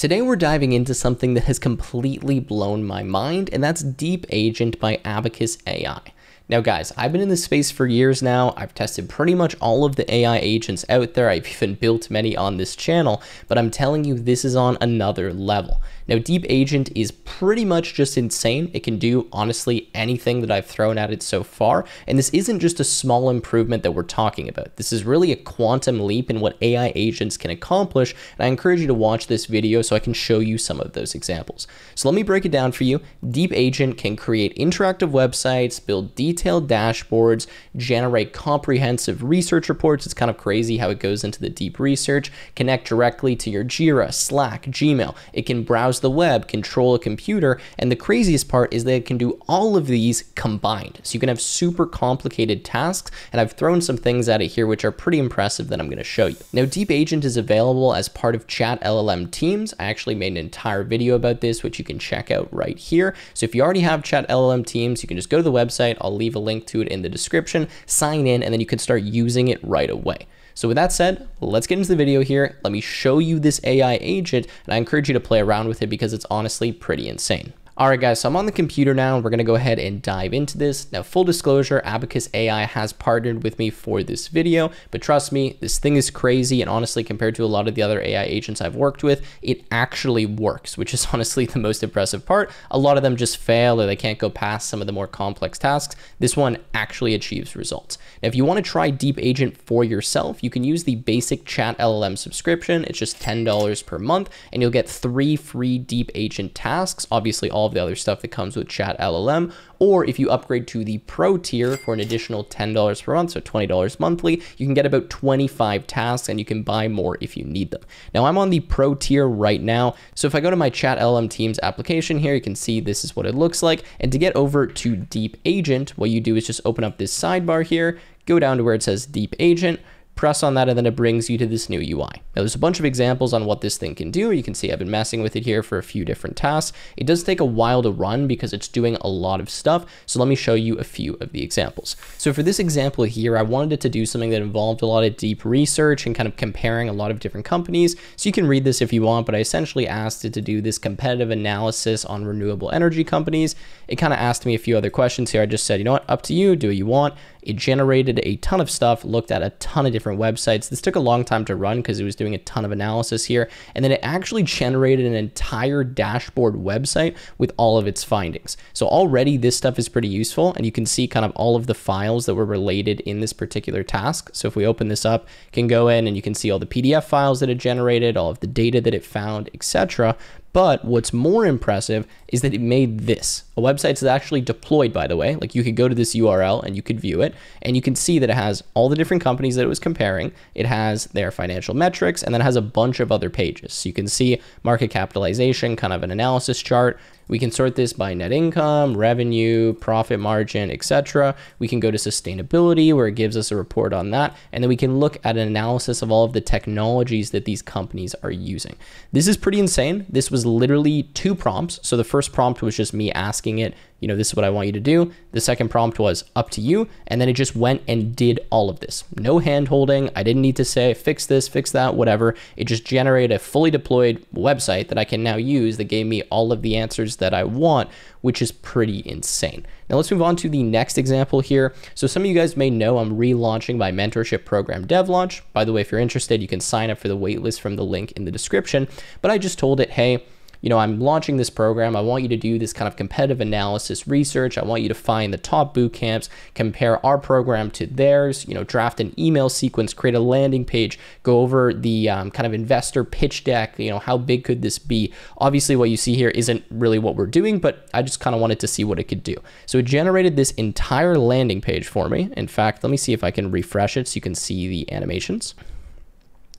Today we're diving into something that has completely blown my mind, and that's Deep Agent by Abacus AI. Now guys, I've been in this space for years now. I've tested pretty much all of the AI agents out there. I've even built many on this channel, but I'm telling you, this is on another level. Now, Deep Agent is pretty much just insane. It can do honestly anything that I've thrown at it so far. And this isn't just a small improvement that we're talking about. This is really a quantum leap in what AI agents can accomplish. And I encourage you to watch this video so I can show you some of those examples. So let me break it down for you. Deep Agent can create interactive websites, build detailed dashboards, generate comprehensive research reports. It's kind of crazy how it goes into the deep research, connect directly to your JIRA, Slack, Gmail. It can browse the web, control a computer, and the craziest part is that it can do all of these combined. So you can have super complicated tasks, and I've thrown some things at it here which are pretty impressive that I'm going to show you. Now, Deep Agent is available as part of Chat LLM Teams. I actually made an entire video about this, which you can check out right here. So if you already have Chat LLM Teams, you can just go to the website. I'll leave a link to it in the description, sign in, and then you can start using it right away. So with that said, let's get into the video here. Let me show you this AI agent, and I encourage you to play around with it because it's honestly pretty insane. All right, guys, so I'm on the computer now, and we're gonna go ahead and dive into this. Now, full disclosure, Abacus AI has partnered with me for this video, but trust me, this thing is crazy, and honestly, compared to a lot of the other AI agents I've worked with, it actually works, which is honestly the most impressive part. A lot of them just fail, or they can't go past some of the more complex tasks. This one actually achieves results. Now, if you wanna try Deep Agent for yourself, you can use the basic Chat LLM subscription. It's just $10 per month, and you'll get 3 free Deep Agent tasks, obviously all of the other stuff that comes with Chat LLM, or if you upgrade to the Pro tier for an additional $10 per month, so $20 monthly, you can get about 25 tasks and you can buy more if you need them. Now, I'm on the Pro tier right now, so if I go to my Chat LLM Teams application here, you can see this is what it looks like. And to get over to Deep Agent, what you do is just open up this sidebar here, go down to where it says Deep Agent, press on that, and then it brings you to this new UI. Now, there's a bunch of examples on what this thing can do. You can see I've been messing with it here for a few different tasks. It does take a while to run because it's doing a lot of stuff. So let me show you a few of the examples. So for this example here, I wanted it to do something that involved a lot of deep research and kind of comparing a lot of different companies. So you can read this if you want, but I essentially asked it to do this competitive analysis on renewable energy companies. It kind of asked me a few other questions here. I just said, you know what, up to you, do what you want. It generated a ton of stuff, looked at a ton of different websites. This took a long time to run because it was doing a ton of analysis here. And then it actually generated an entire dashboard website with all of its findings. So already this stuff is pretty useful, and you can see kind of all of the files that were related in this particular task. So if we open this up, you can go in and you can see all the PDF files that it generated, all of the data that it found, etc. But what's more impressive is that it made this. A website that's actually deployed, by the way. Like, you could go to this URL and you could view it, and you can see that it has all the different companies that it was comparing. It has their financial metrics, and then it has a bunch of other pages. So you can see market capitalization, kind of an analysis chart. We can sort this by net income, revenue, profit margin, etc. We can go to sustainability, where it gives us a report on that. And then we can look at an analysis of all of the technologies that these companies are using. This is pretty insane. This was literally 2 prompts. So the first prompt was just me asking it, you know, this is what I want you to do. The second prompt was up to you. And then it just went and did all of this. No hand holding. I didn't need to say, fix this, fix that, whatever. It just generated a fully deployed website that I can now use that gave me all of the answers that I want, which is pretty insane. Now let's move on to the next example here. So some of you guys may know I'm relaunching my mentorship program, DevLaunch. By the way, if you're interested, you can sign up for the waitlist from the link in the description. But I just told it, hey, you know, I'm launching this program. I want you to do this kind of competitive analysis research. I want you to find the top boot camps, compare our program to theirs, you know, draft an email sequence, create a landing page, go over the kind of investor pitch deck, you know, how big could this be? Obviously, what you see here isn't really what we're doing, but I just kind of wanted to see what it could do. So it generated this entire landing page for me. In fact, let me see if I can refresh it so you can see the animations.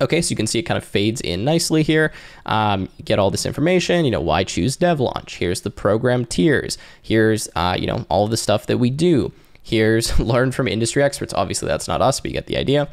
Okay, so you can see it kind of fades in nicely here. Get all this information, you know, why choose DevLaunch? Here's the program tiers. Here's, you know, all the stuff that we do. Here's learn from industry experts. Obviously, that's not us, but you get the idea.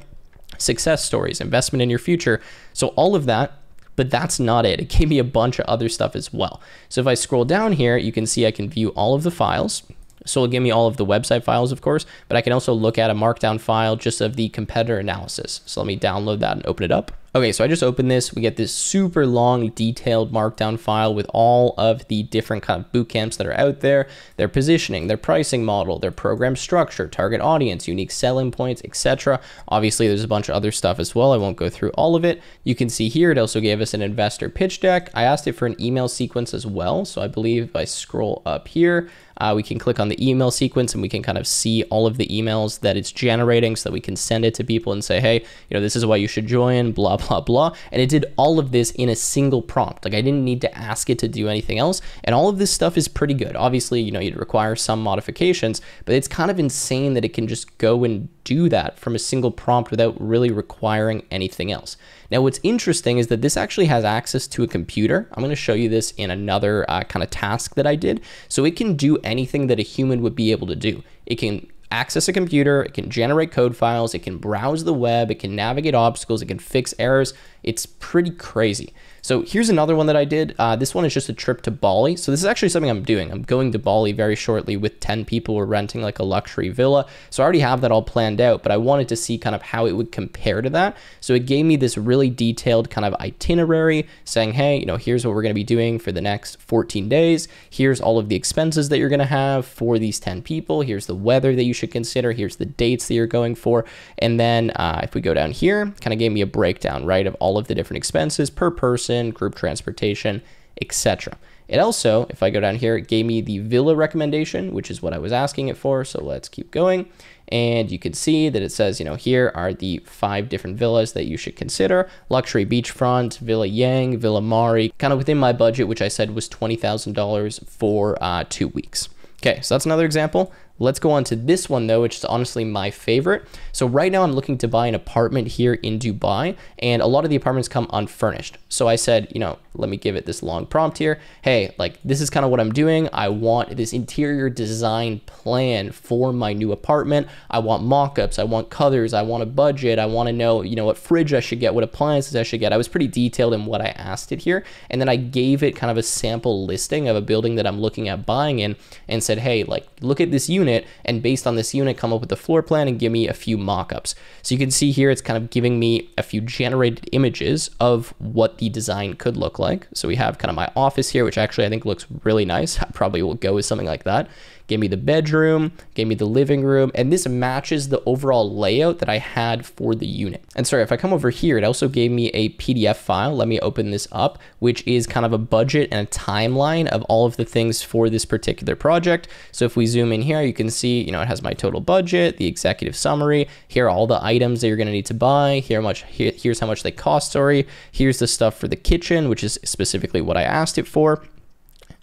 Success stories, investment in your future. So all of that. But that's not it. It gave me a bunch of other stuff as well. So if I scroll down here, you can see I can view all of the files. So it'll give me all of the website files, of course, but I can also look at a markdown file just of the competitor analysis. So let me download that and open it up. Okay, so I just opened this. We get this super long, detailed markdown file with all of the different kind of boot camps that are out there, their positioning, their pricing model, their program structure, target audience, unique selling points, etc. Obviously, there's a bunch of other stuff as well. I won't go through all of it. You can see here, it also gave us an investor pitch deck. I asked it for an email sequence as well. So I believe if I scroll up here, we can click on the email sequence and we can kind of see all of the emails that it's generating so that we can send it to people and say, hey, you know, this is why you should join, blah, blah, blah. And it did all of this in a single prompt. Like I didn't need to ask it to do anything else. And all of this stuff is pretty good. Obviously, you know, you'd require some modifications, but it's kind of insane that it can just go and do that from a single prompt without really requiring anything else. Now, what's interesting is that this actually has access to a computer. I'm going to show you this in another kind of task that I did. So it can do anything that a human would be able to do. It can access a computer, it can generate code files, it can browse the web, it can navigate obstacles, it can fix errors. It's pretty crazy. So here's another one that I did. This one is just a trip to Bali. So this is actually something I'm doing. I'm going to Bali very shortly with 10 people. We're renting like a luxury villa. So I already have that all planned out, but I wanted to see kind of how it would compare to that. So it gave me this really detailed kind of itinerary saying, hey, you know, here's what we're going to be doing for the next 14 days. Here's all of the expenses that you're going to have for these 10 people. Here's the weather that you should consider. Here's the dates that you're going for. And then if we go down here, kind of gave me a breakdown, right, of all of the different expenses per person, group transportation, etc. It also, if I go down here, it gave me the villa recommendation, which is what I was asking it for. So let's keep going. And you can see that it says, you know, here are the 5 different villas that you should consider. Luxury beachfront, Villa Yang, Villa Mari, kind of within my budget, which I said was $20,000 for 2 weeks. Okay, so that's another example. Let's go on to this one though, which is honestly my favorite. So right now I'm looking to buy an apartment here in Dubai, and a lot of the apartments come unfurnished. So I said, you know, let me give it this long prompt here. Hey, like this is kind of what I'm doing. I want this interior design plan for my new apartment. I want mock-ups, I want colors, I want a budget. I want to know, you know, what fridge I should get, what appliances I should get. I was pretty detailed in what I asked it here. And then I gave it kind of a sample listing of a building that I'm looking at buying in and said, hey, like look at this unit. And based on this unit, come up with the floor plan and give me a few mock-ups. So you can see here, it's kind of giving me a few generated images of what the design could look like. So we have kind of my office here, which actually I think looks really nice. I probably will go with something like that. Gave me the bedroom, gave me the living room, and this matches the overall layout that I had for the unit. And sorry, if I come over here, it also gave me a PDF file. Let me open this up, which is kind of a budget and a timeline of all of the things for this particular project. So if we zoom in here, you can see, you know, it has my total budget, the executive summary. Here are all the items that you're going to need to buy. Here's how much they cost, sorry. Here's the stuff for the kitchen, which is specifically what I asked it for.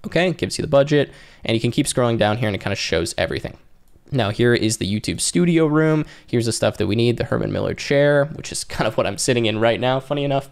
Okay, it gives you the budget, and you can keep scrolling down here and it kind of shows everything. Now here is the YouTube studio room. Here's the stuff that we need, the Herman Miller chair, which is kind of what I'm sitting in right now, funny enough,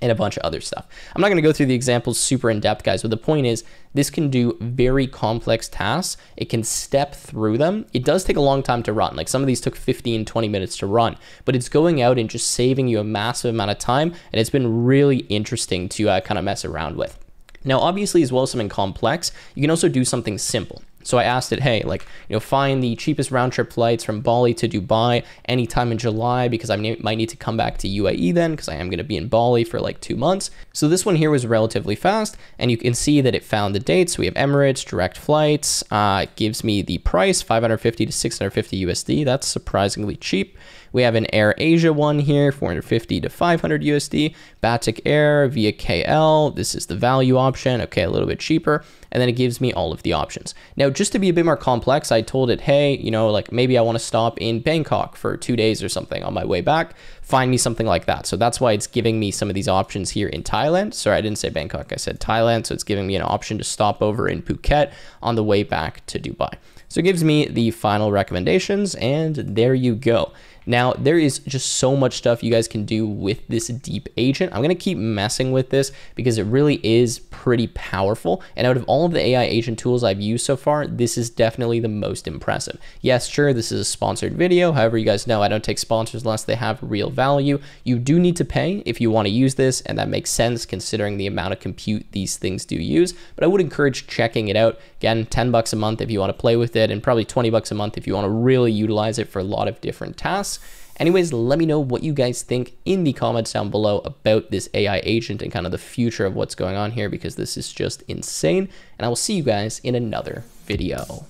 and a bunch of other stuff. I'm not going to go through the examples super in depth, guys, but the point is this can do very complex tasks. It can step through them. It does take a long time to run. Like some of these took 15, 20 minutes to run, but it's going out and just saving you a massive amount of time. And it's been really interesting to kind of mess around with. Now, obviously, as well as something complex, you can also do something simple. So I asked it, hey, like, you know, find the cheapest round trip flights from Bali to Dubai anytime in July, because I might need to come back to UAE then, because I am going to be in Bali for like 2 months. So this one here was relatively fast, and you can see that it found the dates. We have Emirates, direct flights. It gives me the price, 550 to 650 USD. That's surprisingly cheap. We have an Air Asia one here, 450 to 500 USD. Batik Air via KL. This is the value option. Okay, a little bit cheaper. And then it gives me all of the options. Now, just to be a bit more complex, I told it, hey, you know, like maybe I want to stop in Bangkok for 2 days or something on my way back. Find me something like that. So that's why it's giving me some of these options here in Thailand. Sorry, I didn't say Bangkok. I said Thailand. So it's giving me an option to stop over in Phuket on the way back to Dubai. So it gives me the final recommendations, and there you go. Now, there is just so much stuff you guys can do with this Deep Agent. I'm going to keep messing with this because it really is pretty powerful. And out of all of the AI agent tools I've used so far, this is definitely the most impressive. Yes, sure, this is a sponsored video. However, you guys know I don't take sponsors unless they have real value. You do need to pay if you want to use this, and that makes sense considering the amount of compute these things do use. But I would encourage checking it out. Again, 10 bucks a month if you want to play with it, and probably 20 bucks a month if you want to really utilize it for a lot of different tasks. Anyways, let me know what you guys think in the comments down below about this AI agent and kind of the future of what's going on here, because this is just insane. And I will see you guys in another video.